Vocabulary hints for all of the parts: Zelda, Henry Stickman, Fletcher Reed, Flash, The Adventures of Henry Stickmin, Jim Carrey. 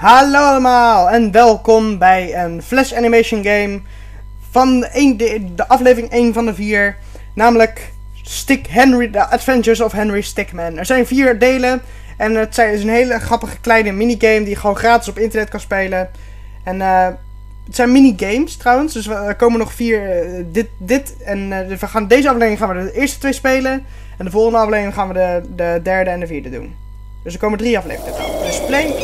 Hallo allemaal en welkom bij een Flash Animation Game van de aflevering 1 van de 4, namelijk The Adventures of Henry Stickmin. Er zijn 4 delen en het is een hele grappige kleine minigame die je gewoon gratis op internet kan spelen. En het zijn minigames trouwens, dus er komen nog 4, deze aflevering gaan we de eerste 2 spelen en de volgende aflevering gaan we de derde en de vierde doen. Dus er komen 3 afleveringen aan. Dus play.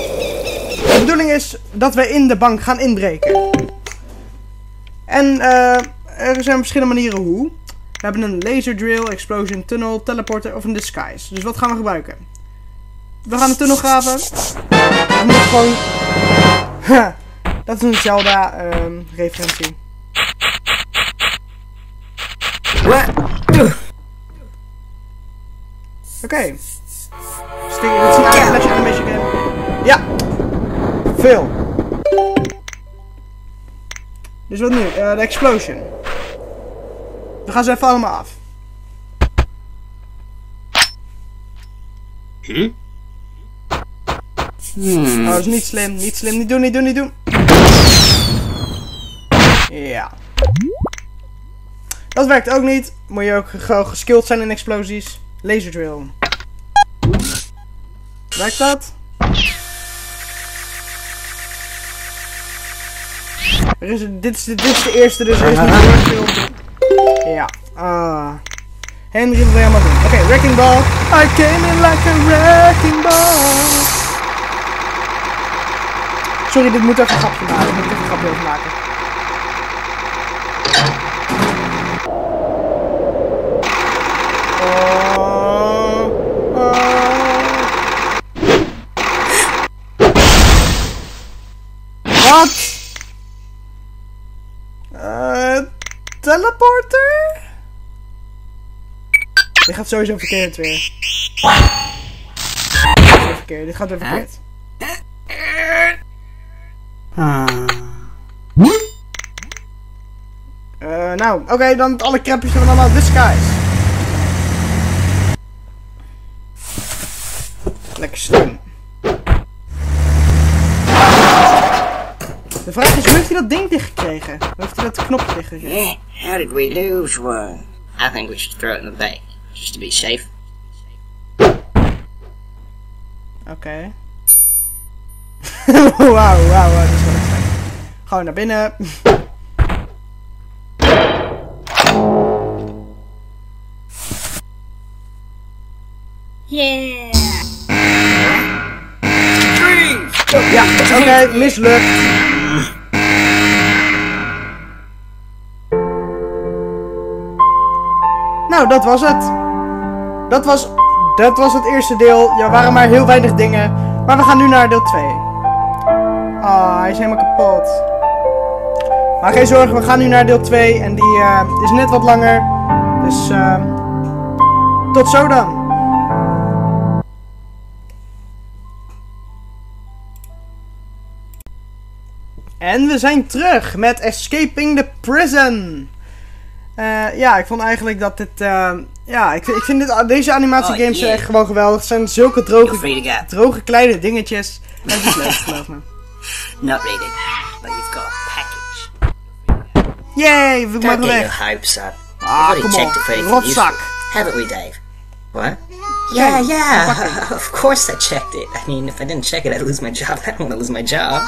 De bedoeling is dat wij in de bank gaan inbreken. En er zijn verschillende manieren hoe. We hebben een laser drill, explosion, tunnel, teleporter of een disguise. Dus wat gaan we gebruiken? We gaan een tunnel graven. We moeten gewoon... Ha, dat is een Zelda referentie. Oké. Dat is een aardig flesje van een beetje game. Ja. Veel. Dus wat nu? De explosion. We gaan ze even allemaal af. Oh, dat is niet slim. Niet slim. Niet doen, niet doen, niet doen. Ja. Dat werkt ook niet. Moet je ook gewoon geskilled zijn in explosies. Laser drill. Werkt dat? Dit is de eerste, dus er is nog veel. Ja. Henry wil helemaal doen. Oké, wrecking ball. I came in like a wrecking ball. Sorry, dit moet even een grapje maken. Wat? Teleporter? Dit gaat sowieso verkeerd weer. Dit gaat weer verkeerd. Nou, oké, dan alle krempjes doen we dan disguise. Lekker slim. De vraag is, hoe heeft hij dat ding dichtgekregen? Hoe heeft hij dat knopje dichtgekregen? Yeah, how did we lose one? I think we should throw it in the bank, just to be safe. Oké. Wauw, dat is wel extra. Gewoon naar binnen. Yeah. Oh, ja, oké, mislukt. Nou, dat was het. Dat was het eerste deel. Ja, er waren maar heel weinig dingen. Maar we gaan nu naar deel 2. Hij is helemaal kapot. Maar geen zorgen, we gaan nu naar deel 2. En die is net wat langer. Dus tot zo dan. En we zijn terug met Escaping the Prison. Ja, ik vond eigenlijk dat dit... ik vind deze animatiegames zijn echt gewoon geweldig. Het zijn zulke droge kleine dingetjes. En het is leuk, geloof me. Not really, but you've got a package. Yay, we maken weg. Ah, kom op, rotzak. Haven't we, Dave? What? Yeah, of course I checked it. I mean, if I didn't check it, I'd lose my job. I don't want to lose my job.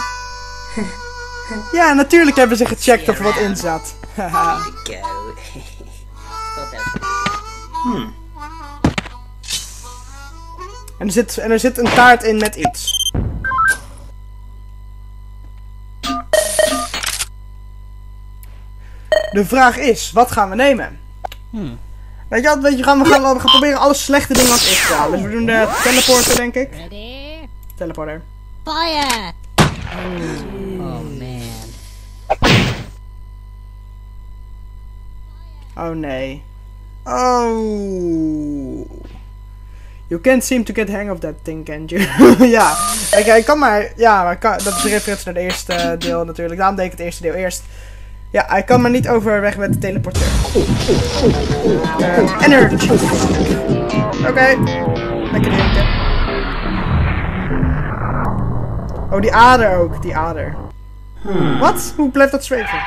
Ja, natuurlijk hebben ze gecheckt of er wat in zat. Haha. En er zit een taart in met iets. De vraag is, wat gaan we nemen? Weet je wat, we gaan proberen alle slechte dingen als iets te halen. Dus we doen de teleporter, denk ik. Ready? Teleporter. Fire! Oh nee. Oh. You can't seem to get hang of that thing, can you? Ja. Ik kan maar. Ja, maar dat is de referentie naar het eerste deel natuurlijk. Daarom deed ik het eerste deel eerst. Ja, hij kan maar niet overweg met de teleporteur. Energy. Oké. Lekker drinken. Oh, die ader ook, die ader. Wat? Hoe blijft dat zweven?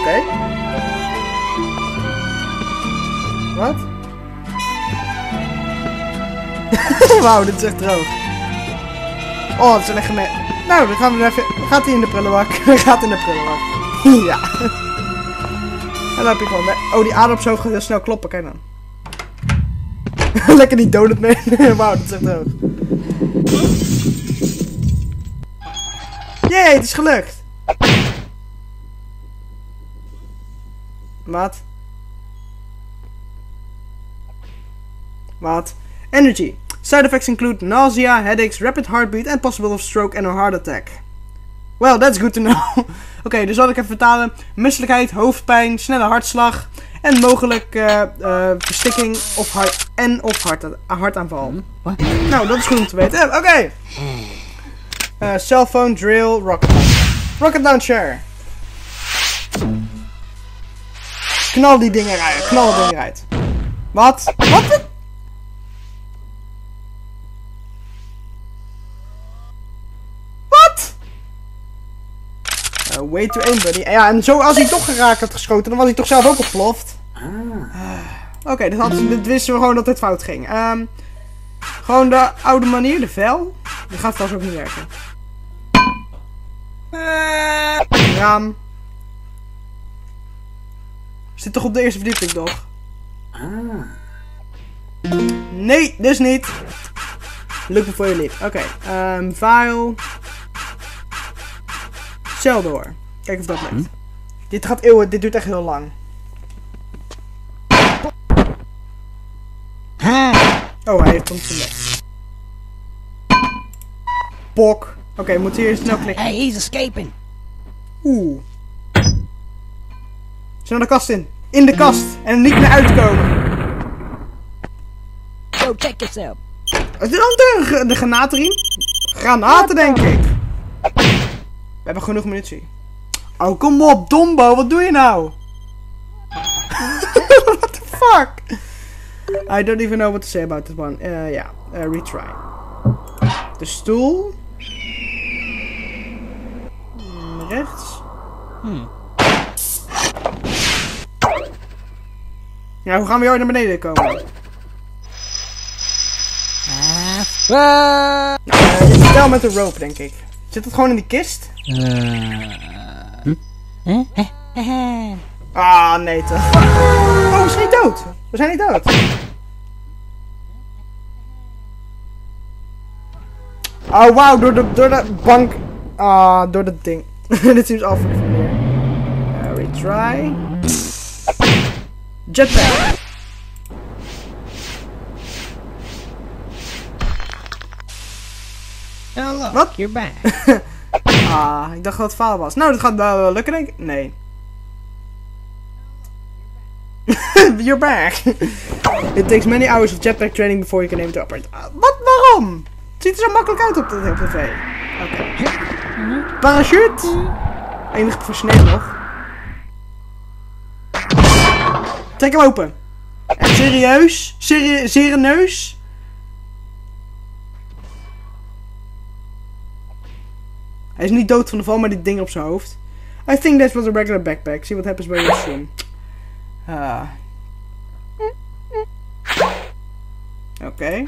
Oké. Wat? Wauw, dit is echt droog. Oh, dat zijn echt gemeen. Nou, dan gaan we even... Gaat hij in de prullenbak? Gaat in de prullenbak. Ja. En dan heb je gewoon... Oh, die ader op zo heel snel kloppen. Kijk dan. Lekker die donut mee. Wauw, dat is echt hoog. Jee, het is gelukt. Maat. Maat. Energy. Side effects include nausea, headaches, rapid heartbeat and possible of stroke and a heart attack. Well, that's good to know. Oké, dus zal ik even vertalen. Misselijkheid, hoofdpijn, snelle hartslag en mogelijk verstikking of hartaanval. Wat? Nou, dat is goed om te weten. Oké. Cellphone, drill, rocket. Rocket launcher. Knal die dingen eruit. Knal dat ding eruit. Wat? Wat? Way to aim, buddy. Ja, en zo als hij toch geraakt had geschoten, dan was hij toch zelf ook ontploft. Oké, dit wisten we gewoon dat dit fout ging. Gewoon de oude manier, de vel. Die gaat vast ook niet werken. Raam. Zit toch op de eerste verdieping, toch? Nee, dus niet. Lukt het voor je lip. Oké, file. Cel door. Kijk of dat lukt. Dit gaat eeuwen, dit duurt echt heel lang. Oh, hij heeft ons gelegd. Pok. Oké, moet hier snel klikken. Hey, he's escaping. Oeh. Snel de kast in. In de kast. En niet meer uitkomen. Go check yourself. Is dit dan de granatenriem? Granaten, denk ik. We hebben genoeg munitie. Oh, kom op, Dombo, wat doe je nou? What the fuck? I don't even know what to say about this one. Retry. De stoel. Rechts. Ja, hoe gaan we ooit naar beneden komen? Dit is wel met de rope, denk ik. Zit het gewoon in die kist? Ah, nee toch. Oh, we zijn niet dood. We zijn niet dood. Oh, wauw, door de bank. Ah, door dat ding. Dit is af. Retry. Jetpack. Wat? You're back. Ah, ik dacht dat het faal was. Nou, dat gaat wel lukken, denk ik. Nee. You're back. It takes many hours of jetpack training before you can aim to upper. Wat? Waarom? Het ziet er zo makkelijk uit op de tv. Oké. Parachute. Enig versneden nog. Trek hem open. En serieus? Serieus? Hij is niet dood van de val, maar dit ding op zijn hoofd. I think that was a regular backpack. See what happens by your swim. Oké.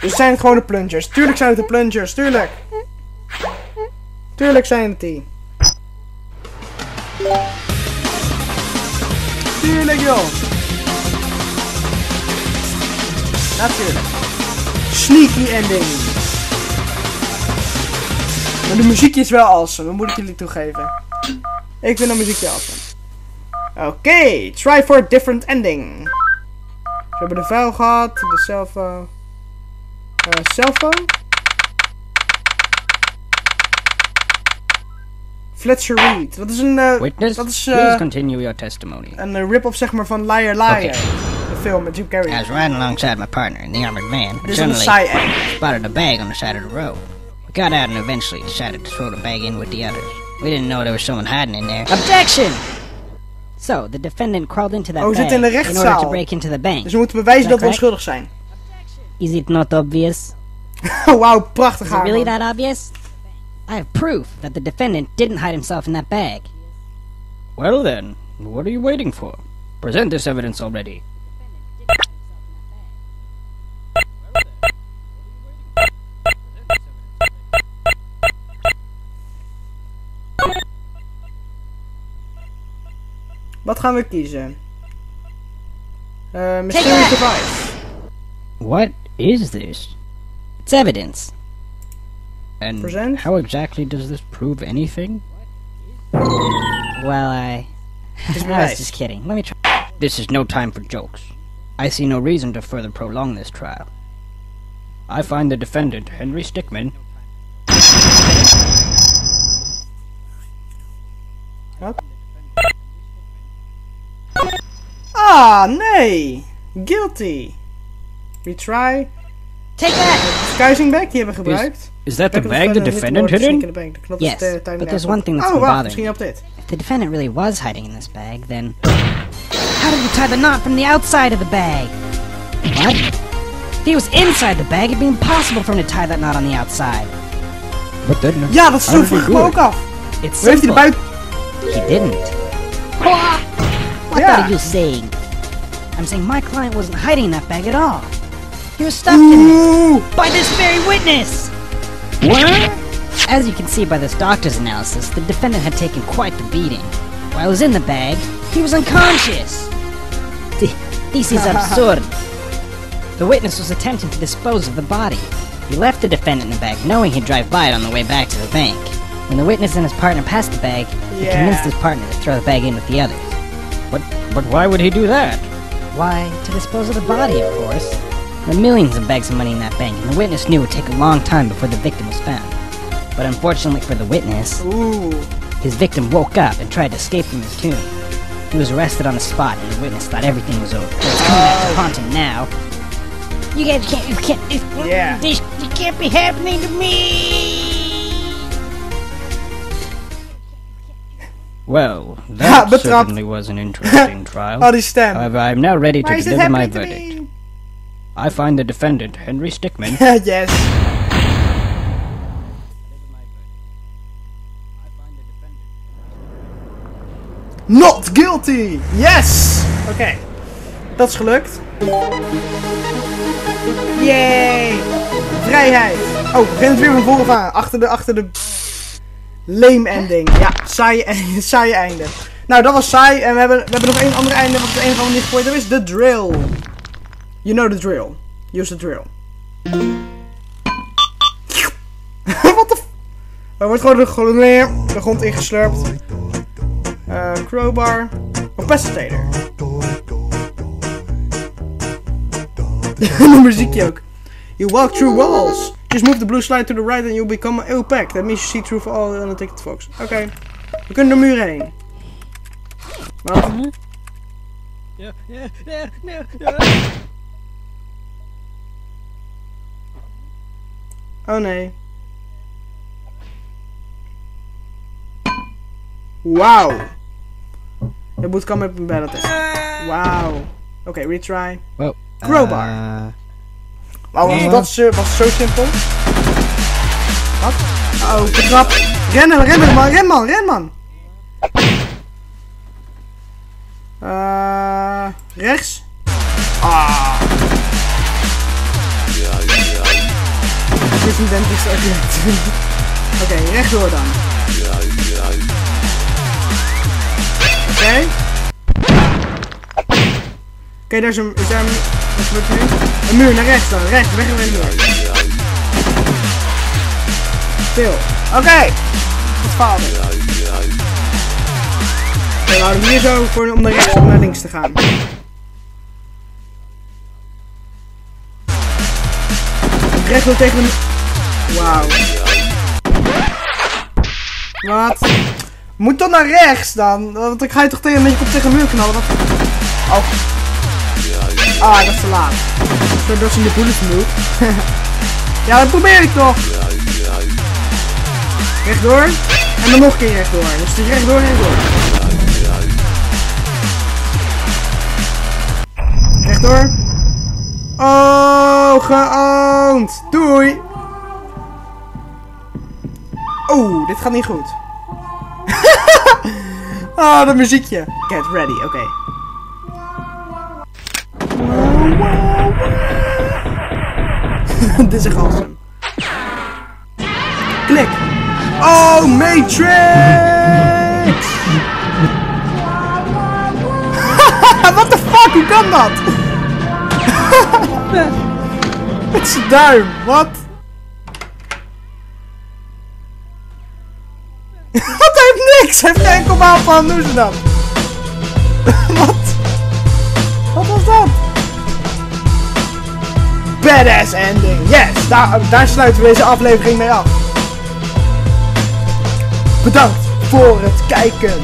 Dus zijn het gewoon de plungers. Tuurlijk zijn het de plungers. Tuurlijk. Tuurlijk zijn het die. Tuurlijk joh. Natuurlijk. Sneaky ending. Maar de muziekje is wel awesome, dat moet ik jullie toegeven. Ik vind de muziekje awesome. Oké, try for a different ending. We hebben de vuil gehad, de cellphone. Fletcher Reed, dat is een... Witness, dat is, please continue your testimony. Een rip-off zeg maar van Liar Liar. De film met Jim Carrey. I was riding alongside my partner in the armored van. Dit is een side-end. Spotted a bag on the side of the road. Got out and eventually decided to throw the bag in with the others. We didn't know there was someone hiding in there. Objection! So, the defendant crawled into that bag in order to break into the bank. Dus we moeten bewijzen dat we onschuldig zijn. Objection. Is it not obvious? Wow, prachtig haar. Is it really that obvious? I have proof that the defendant didn't hide himself in that bag. Well then, what are you waiting for? Present this evidence already. Wat gaan we kiezen? Mysterious device. What is this? It's evidence. And present? How exactly does this prove anything? Well, I was just kidding. Let me try. This is no time for jokes. I see no reason to further prolong this trial. I find the defendant, Henry Stickmin. What? Ah, nee! Guilty! Retry. Take that! Scuising bag die hebben we gebruikt. Is that the bag the defendant hid in? Yes, but there's one thing that's been bothering me. If the defendant really was hiding in this bag, then... How did you tie the knot from the outside of the bag? What? If he was inside the bag, it'd be impossible for him to tie that knot on the outside. But then... Ja, dat sloeg ik me ook af! It's simple. He didn't. What are you saying? I'm saying my client wasn't hiding in that bag at all. He was stuffed in it by this very witness! What? As you can see by this doctor's analysis, the defendant had taken quite the beating. While he was in the bag, he was unconscious! This is absurd. The witness was attempting to dispose of the body. He left the defendant in the bag, knowing he'd drive by it on the way back to the bank. When the witness and his partner passed the bag, he convinced his partner to throw the bag in with the others. But why would he do that? Why, to dispose of the body, of course. There were millions of bags of money in that bank, and the witness knew it would take a long time before the victim was found. But unfortunately for the witness, his victim woke up and tried to escape from his tomb. He was arrested on the spot, and the witness thought everything was over. So it's coming back to haunt him now. You guys can't, this can't be happening to me! Well, that certainly was an interesting trial. However, I am now ready to deliver my verdict. I find the defendant, Henry Stickmin. Yes. Not guilty! Yes! Oké. Dat is gelukt. Yay! Vrijheid! Oh, rent weer van voren aan. Achter de... Lame ending. Ja, saaie einde. Nou, dat was saai. En we hebben nog één ander einde wat op de een of andere manier gegooid. Dat is de drill. You know the drill. Use the drill. What the f... Er wordt gewoon de grond ingeslurpt. Crowbar. Of pesticide. Een muziekje ook. You walk through walls. Just move the blue slide to the right and you'll become opaque. That means you see through for all the unticked folks. Oké. We kunnen de muur heen. Wat? Oh nee. Wauw. Je moet kan met een battle test. Wauw. Oké, retry. Crowbar. Oh, was het zo simpel? Wat? Oh, de trap. Rennen man! Rechts? Ah. Dit is een dentist ook niet. Oké, rechtdoor dan. Oké, daar is een... Een muur naar rechts dan, weg en weer. Stil. Oké! Dat faalt. We houden hier zo voor om naar rechts of naar links te gaan. Recht wil tegen de. Wauw. Wat? Moet dan naar rechts dan? Want ik ga je toch tegen een beetje op tegen de muur knallen. Wat? Oh. Ah, dat is te laat. Zodat ze in de bullets moet. Ja, dat probeer ik toch. Rechtdoor. En dan nog een keer rechtdoor. Dus die rechtdoor. Rechtdoor. Oh, geant! Doei! Oeh, dit gaat niet goed. Ah, dat muziekje. Get ready, oké. Okay. Dit is echt awesome. Klik. Oh, Matrix! What the fuck, hoe kan dat? Met zijn duim, wat? Wat heeft niks? Heeft geen enkel baan van, hoe is dat? Wat? Wat was dat? Badass ending, yes! Daar sluiten we deze aflevering mee af. Bedankt voor het kijken.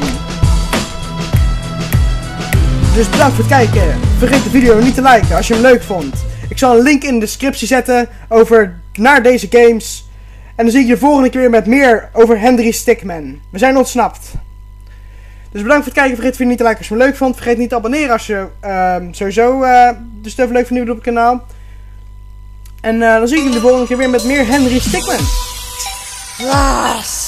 Dus bedankt voor het kijken. Vergeet de video niet te liken als je hem leuk vond. Ik zal een link in de descriptie zetten over naar deze games. En dan zie ik je de volgende keer met meer over Henry Stickmin. We zijn ontsnapt. Dus bedankt voor het kijken. Vergeet de video niet te liken als je hem leuk vond. Vergeet niet te abonneren als je sowieso de stuff leuk vindt op het kanaal. En dan zie ik je de volgende keer weer met meer Henry Stickmin. Yes.